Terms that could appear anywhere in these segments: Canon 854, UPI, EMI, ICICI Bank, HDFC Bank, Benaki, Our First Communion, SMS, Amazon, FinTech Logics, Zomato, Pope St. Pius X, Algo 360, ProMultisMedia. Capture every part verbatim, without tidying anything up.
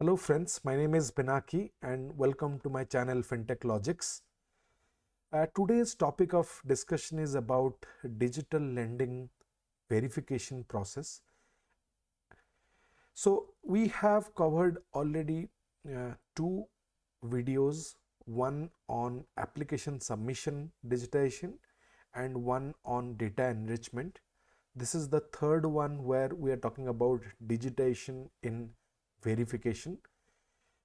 Hello friends, my name is Benaki and welcome to my channel FinTech Logics. Uh, today's topic of discussion is about digital lending verification process. So we have covered already uh, two videos, one on application submission digitization and one on data enrichment. This is the third one where we are talking about digitization in verification.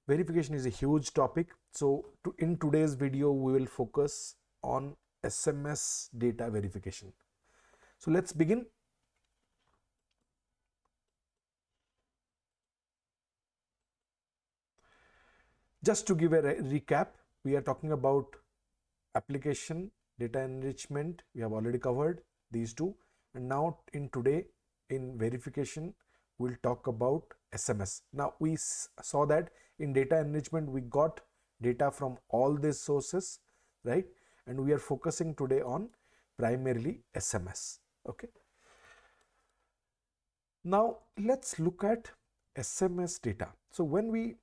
Verification is a huge topic. So to, in today's video, we will focus on S M S data verification. So let's begin. Just to give a re recap, we are talking about application, data enrichment. We have already covered these two. And now in today, in verification, we'll talk about S M S. Now we saw that in data enrichment, we got data from all these sources, right? And we are focusing today on primarily S M S, okay? Now let's look at S M S data. So when we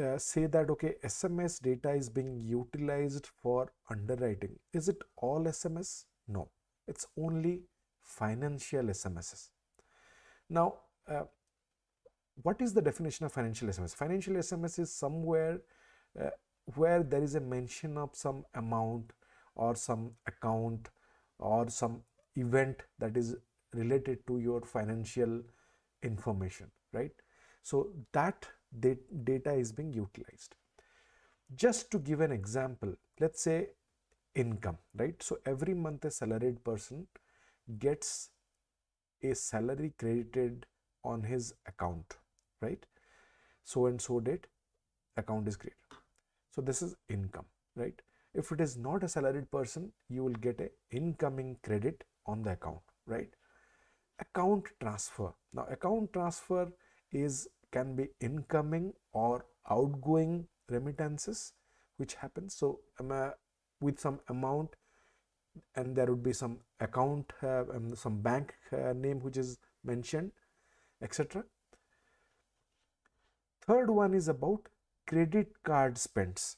uh, say that, okay, S M S data is being utilized for underwriting, is it all S M S? No, it's only financial S M Ses. Now, uh, what is the definition of financial S M S? Financial S M S is somewhere uh, where there is a mention of some amount or some account or some event that is related to your financial information, right? So that data is being utilized. Just to give an example, let's say income, right? So every month a salaried person gets a salary credited on his account, right? So and so date account is created. So this is income, right? If it is not a salaried person, you will get a incoming credit on the account, right? Account transfer. Now account transfer is can be incoming or outgoing remittances which happens. So with some amount, and there would be some account, uh, um, some bank uh, name which is mentioned, et cetera. Third one is about credit card spends.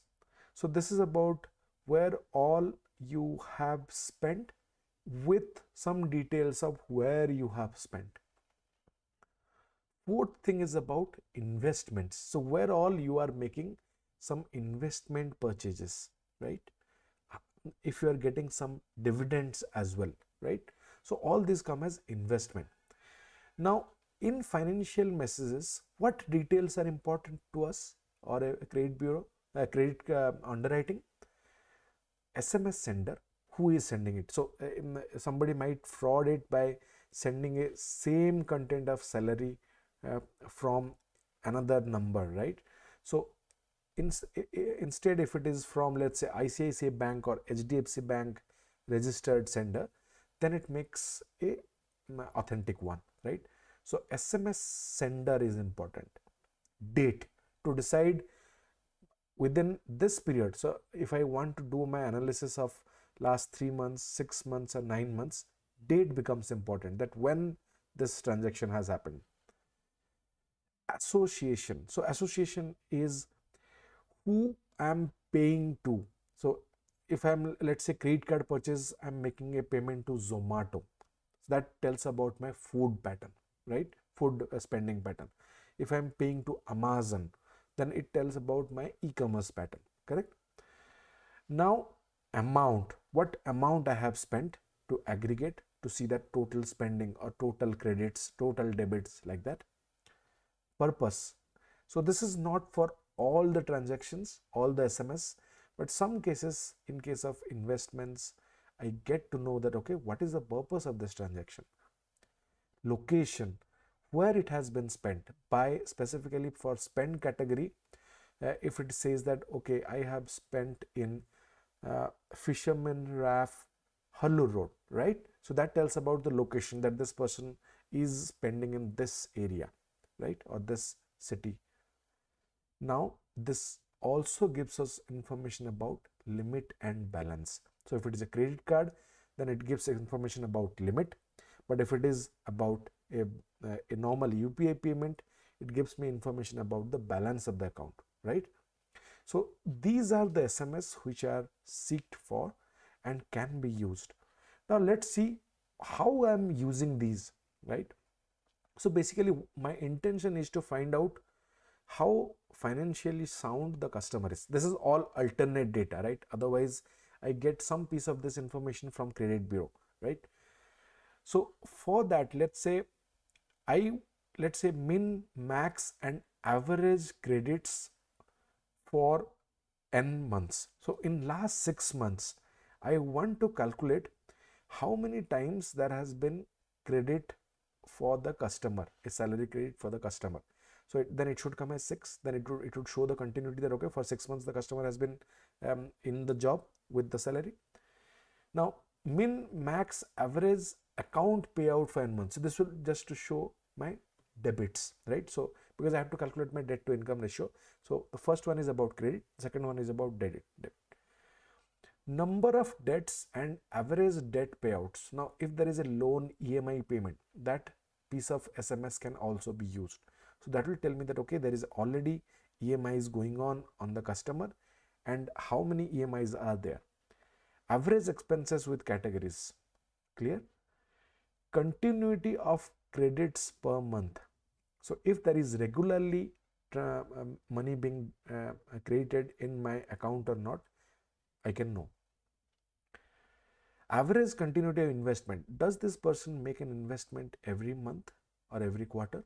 So this is about where all you have spent with some details of where you have spent. Fourth thing is about investments. So where all you are making some investment purchases, right? If you are getting some dividends as well, right? So all these come as investment. Now in financial messages, what details are important to us or a credit bureau, a credit uh, underwriting? S M S sender, who is sending it? So um, somebody might fraud it by sending a same content of salary uh, from another number, right? So In, instead, if it is from, let's say, I C I C I Bank or H D F C Bank registered sender, then it makes a authentic one, right? So S M S sender is important. Date, to decide within this period. So if I want to do my analysis of last three months, six months or nine months, date becomes important, that when this transaction has happened. Association. So association is who I'm paying to. So if I'm, let's say, credit card purchase, I'm making a payment to Zomato. So that tells about my food pattern, right? Food spending pattern. If I'm paying to Amazon, then it tells about my e-commerce pattern, correct? Now amount, what amount I have spent, to aggregate, to see that total spending or total credits, total debits, like that. Purpose. So this is not for all the transactions, all the S M S, but some cases, in case of investments, I get to know that, okay, what is the purpose of this transaction? Location, where it has been spent, by specifically for spend category. Uh, if it says that, okay, I have spent in uh, Fisherman Raff, Hallur Road, right? So that tells about the location, that this person is spending in this area, right? Or this city. Now, this also gives us information about limit and balance. So if it is a credit card, then it gives information about limit. But if it is about a, a normal U P I payment, it gives me information about the balance of the account, right? So these are the S M S which are seeked for and can be used. Now let's see how I'm using these, right? So basically my intention is to find out how financially sound the customer is. This is all alternate data, right? Otherwise I get some piece of this information from credit bureau, right? So for that, let's say I let's say min, max and average credits for n months. So in last six months I want to calculate how many times there has been credit for the customer, a salary credit for the customer. So it, then it should come as six, then it would, it would show the continuity that okay, for six months the customer has been um, in the job with the salary. Now min, max, average account payout for n months. So this will just to show my debits, right? So because I have to calculate my debt to income ratio. So the first one is about credit, second one is about debit. Debt. Number of debts and average debt payouts. Now if there is a loan E M I payment, that piece of S M S can also be used. So that will tell me that okay, there is already E M Is going on on the customer and how many E M Is are there. Average expenses with categories, clear? Continuity of credits per month. So if there is regularly uh, money being uh, credited in my account or not, I can know. Average continuity of investment. Does this person make an investment every month or every quarter?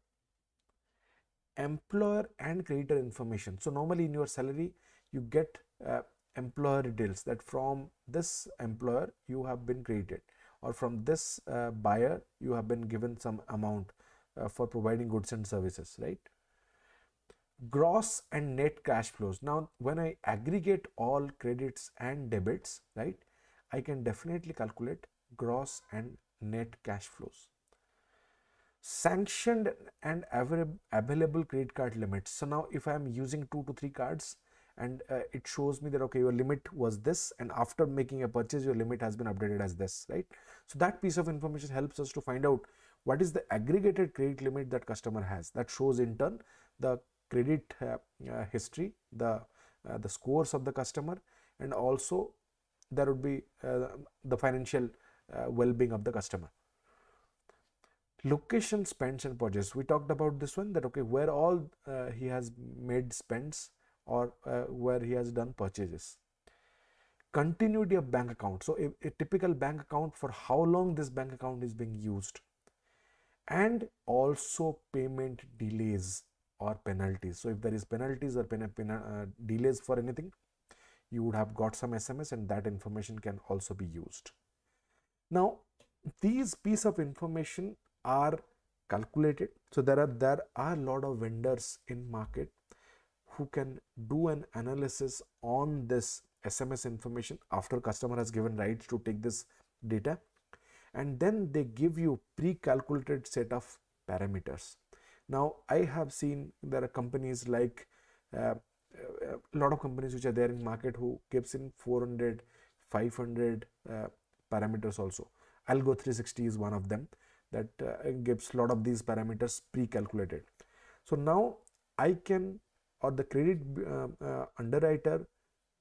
Employer and creditor information. So normally in your salary you get uh, employer details, that from this employer you have been credited, or from this uh, buyer you have been given some amount uh, for providing goods and services, right? Gross and net cash flows. Now when I aggregate all credits and debits, right, I can definitely calculate gross and net cash flows. Sanctioned and available credit card limits. So now if I am using two to three cards and uh, it shows me that okay, your limit was this, and after making a purchase your limit has been updated as this, right? So that piece of information helps us to find out what is the aggregated credit limit that customer has. That shows in turn the credit uh, uh, history, the uh, the scores of the customer, and also there would be uh, the financial uh, well-being of the customer. Location spends and purchases. We talked about this one, that okay, where all uh, he has made spends or uh, where he has done purchases. Continuity of bank account. So a, a typical bank account, for how long this bank account is being used, and also payment delays or penalties. So if there is penalties or pen, pen, uh, delays for anything, you would have got some S M S, and that information can also be used. Now these piece of information are calculated. So there are there are a lot of vendors in market who can do an analysis on this S M S information after customer has given rights to take this data, and then they give you pre-calculated set of parameters. Now I have seen there are companies like uh, a lot of companies which are there in market who gives in four hundred, five hundred uh, parameters also. Algo three sixty is one of them that uh, gives a lot of these parameters pre-calculated. So now I can, or the credit uh, uh, underwriter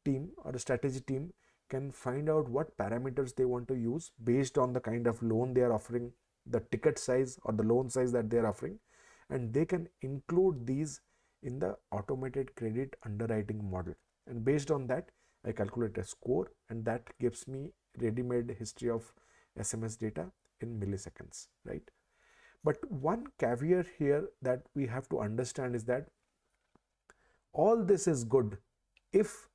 team or the strategy team can find out what parameters they want to use based on the kind of loan they are offering, the ticket size or the loan size that they are offering, and they can include these in the automated credit underwriting model. And based on that, I calculate a score, and that gives me ready-made history of S M S data in milliseconds, right? But one caveat here that we have to understand is that all this is good if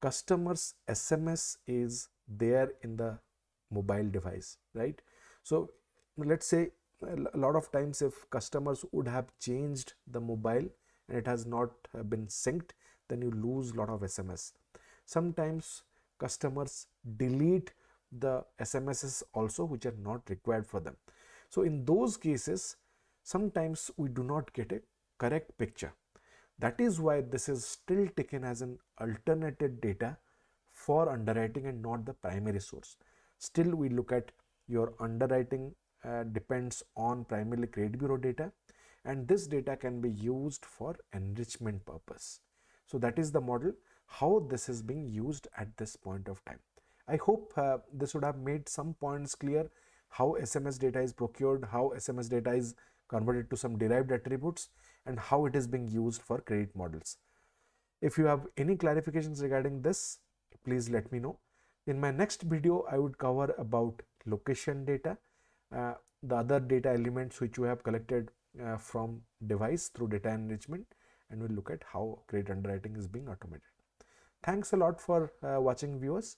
customer's S M S is there in the mobile device, right? So let's say a lot of times if customers would have changed the mobile and it has not been synced, then you lose a lot of S M S. Sometimes customers delete the S M Ses also which are not required for them. So in those cases, sometimes we do not get a correct picture. That is why this is still taken as an alternative data for underwriting and not the primary source. Still we look at your underwriting uh, depends on primarily credit bureau data, and this data can be used for enrichment purpose. So that is the model, how this is being used at this point of time. I hope uh, this would have made some points clear, how S M S data is procured, how S M S data is converted to some derived attributes, and how it is being used for credit models. If you have any clarifications regarding this, please let me know. In my next video, I would cover about location data, uh, the other data elements which you have collected uh, from device through data enrichment, and we'll look at how credit underwriting is being automated. Thanks a lot for uh, watching, viewers.